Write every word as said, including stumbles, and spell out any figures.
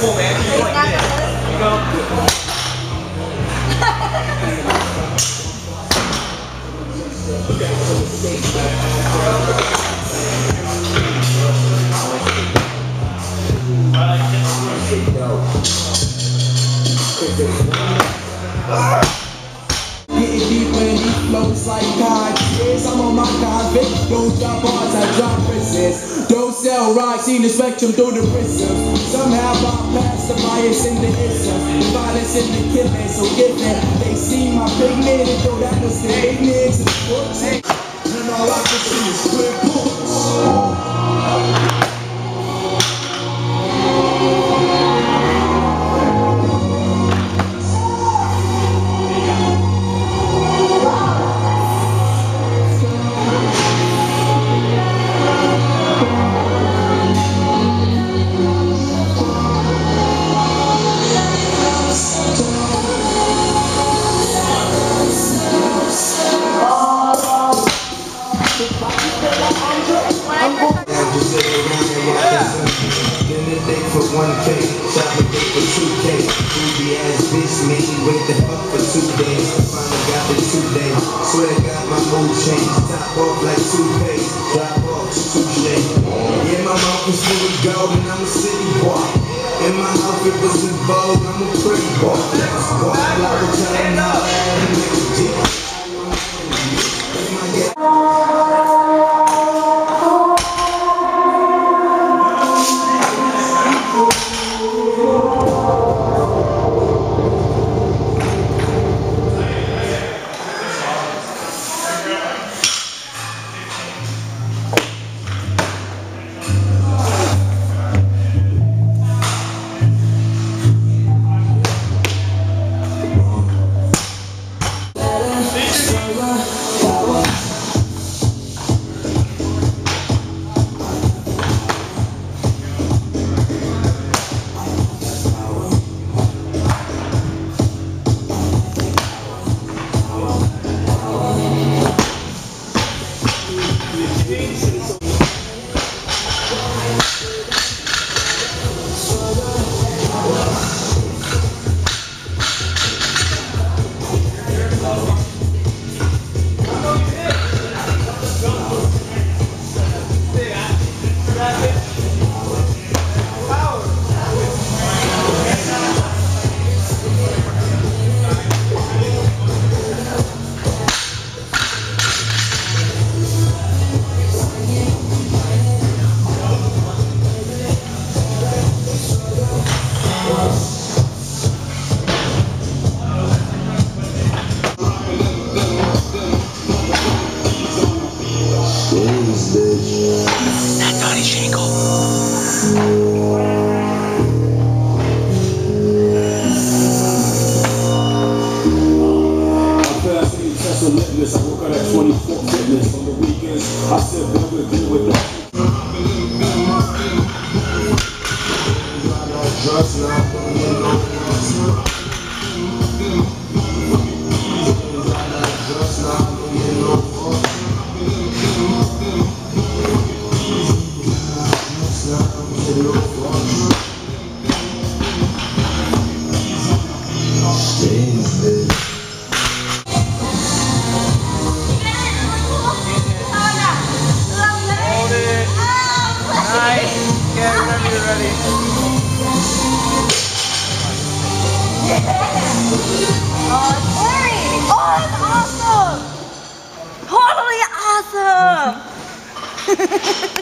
cô bé đi gọi đi cơm. Getting deep when he flows like God is. I'm on my convict, those drop bars, I drop prisons. Don't sell rocks, seen the spectrum through the prism. Somehow I pass the bias in the isms, violence in the killing, so get that. They see my pigment and throw that was the ignorance and fourteen. And all I can see is quick books. Awesome! Totally awesome!